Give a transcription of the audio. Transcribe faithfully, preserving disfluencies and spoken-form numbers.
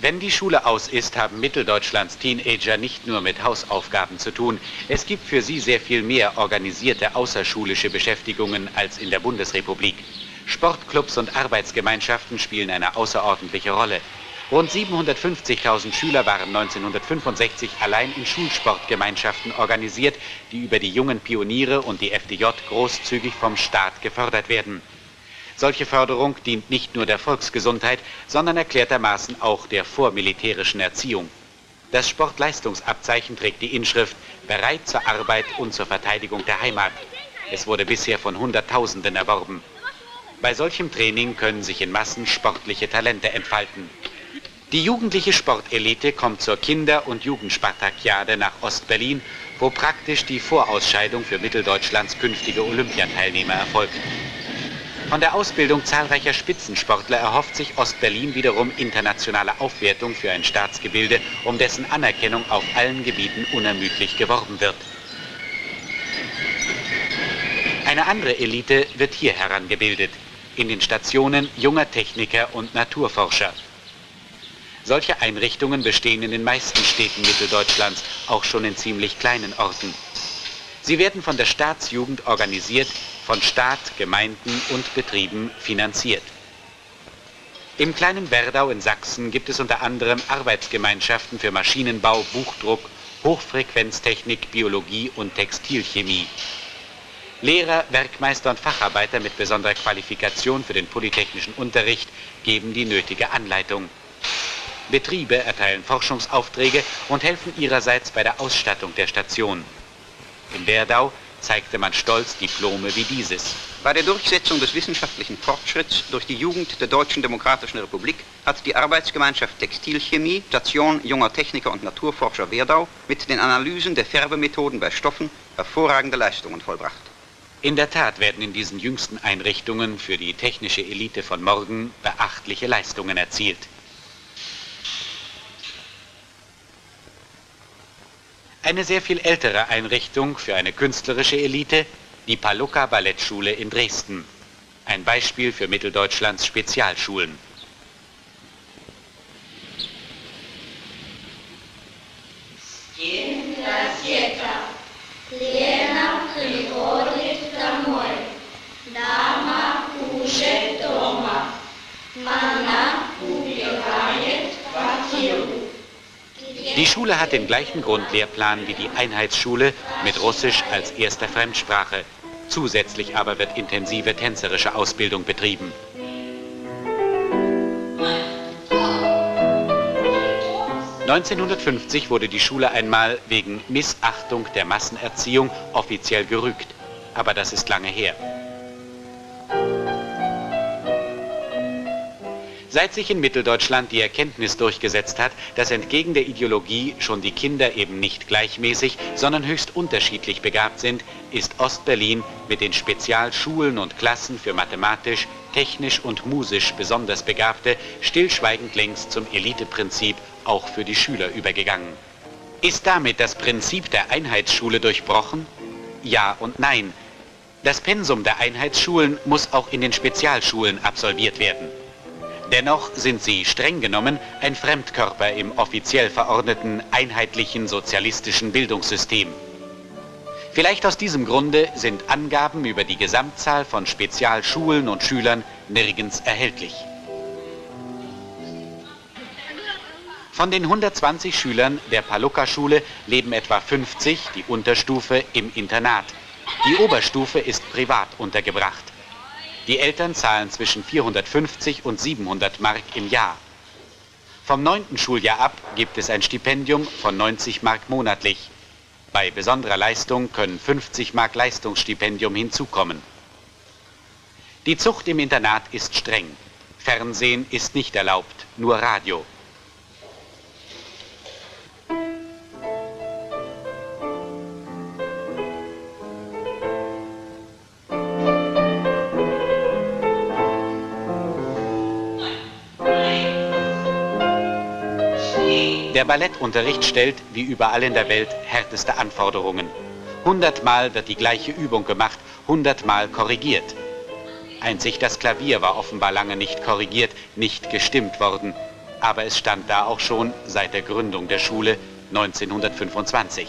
Wenn die Schule aus ist, haben Mitteldeutschlands Teenager nicht nur mit Hausaufgaben zu tun. Es gibt für sie sehr viel mehr organisierte außerschulische Beschäftigungen als in der Bundesrepublik. Sportclubs und Arbeitsgemeinschaften spielen eine außerordentliche Rolle. Rund siebenhundertfünfzigtausend Schüler waren neunzehnhundertfünfundsechzig allein in Schulsportgemeinschaften organisiert, die über die jungen Pioniere und die F D J großzügig vom Staat gefördert werden. Solche Förderung dient nicht nur der Volksgesundheit, sondern erklärtermaßen auch der vormilitärischen Erziehung. Das Sportleistungsabzeichen trägt die Inschrift „Bereit zur Arbeit und zur Verteidigung der Heimat“. Es wurde bisher von Hunderttausenden erworben. Bei solchem Training können sich in Massen sportliche Talente entfalten. Die jugendliche Sportelite kommt zur Kinder- und Jugendspartakjade nach Ostberlin, wo praktisch die Vorausscheidung für Mitteldeutschlands künftige Olympiateilnehmer erfolgt. Von der Ausbildung zahlreicher Spitzensportler erhofft sich Ostberlin wiederum internationale Aufwertung für ein Staatsgebilde, um dessen Anerkennung auf allen Gebieten unermüdlich geworben wird. Eine andere Elite wird hier herangebildet, in den Stationen junger Techniker und Naturforscher. Solche Einrichtungen bestehen in den meisten Städten Mitteldeutschlands, auch schon in ziemlich kleinen Orten. Sie werden von der Staatsjugend organisiert, von Staat, Gemeinden und Betrieben finanziert. Im kleinen Werdau in Sachsen gibt es unter anderem Arbeitsgemeinschaften für Maschinenbau, Buchdruck, Hochfrequenztechnik, Biologie und Textilchemie. Lehrer, Werkmeister und Facharbeiter mit besonderer Qualifikation für den polytechnischen Unterricht geben die nötige Anleitung. Betriebe erteilen Forschungsaufträge und helfen ihrerseits bei der Ausstattung der Station. In Werdau zeigte man stolz Diplome wie dieses. Bei der Durchsetzung des wissenschaftlichen Fortschritts durch die Jugend der Deutschen Demokratischen Republik hat die Arbeitsgemeinschaft Textilchemie, Station junger Techniker und Naturforscher Werdau mit den Analysen der Färbemethoden bei Stoffen hervorragende Leistungen vollbracht. In der Tat werden in diesen jüngsten Einrichtungen für die technische Elite von morgen beachtliche Leistungen erzielt. Eine sehr viel ältere Einrichtung für eine künstlerische Elite, die Palucca Ballettschule in Dresden. Ein Beispiel für Mitteldeutschlands Spezialschulen. Die Schule hat den gleichen Grundlehrplan wie die Einheitsschule mit Russisch als erster Fremdsprache. Zusätzlich aber wird intensive tänzerische Ausbildung betrieben. neunzehnhundertfünfzig wurde die Schule einmal wegen Missachtung der Massenerziehung offiziell gerügt. Aber das ist lange her. Seit sich in Mitteldeutschland die Erkenntnis durchgesetzt hat, dass entgegen der Ideologie schon die Kinder eben nicht gleichmäßig, sondern höchst unterschiedlich begabt sind, ist Ostberlin mit den Spezialschulen und Klassen für mathematisch, technisch und musisch besonders Begabte stillschweigend längst zum Eliteprinzip auch für die Schüler übergegangen. Ist damit das Prinzip der Einheitsschule durchbrochen? Ja und nein. Das Pensum der Einheitsschulen muss auch in den Spezialschulen absolviert werden. Dennoch sind sie streng genommen ein Fremdkörper im offiziell verordneten einheitlichen sozialistischen Bildungssystem. Vielleicht aus diesem Grunde sind Angaben über die Gesamtzahl von Spezialschulen und Schülern nirgends erhältlich. Von den hundertzwanzig Schülern der Palucca-Schule leben etwa fünfzig, die Unterstufe, im Internat. Die Oberstufe ist privat untergebracht. Die Eltern zahlen zwischen vierhundertfünfzig und siebenhundert Mark im Jahr. Vom neunten Schuljahr ab gibt es ein Stipendium von neunzig Mark monatlich. Bei besonderer Leistung können fünfzig Mark Leistungsstipendium hinzukommen. Die Zucht im Internat ist streng. Fernsehen ist nicht erlaubt, nur Radio. Der Ballettunterricht stellt, wie überall in der Welt, härteste Anforderungen. Hundertmal wird die gleiche Übung gemacht, hundertmal korrigiert. Einzig das Klavier war offenbar lange nicht korrigiert, nicht gestimmt worden. aber es stand da auch schon seit der Gründung der Schule neunzehnhundertfünfundzwanzig.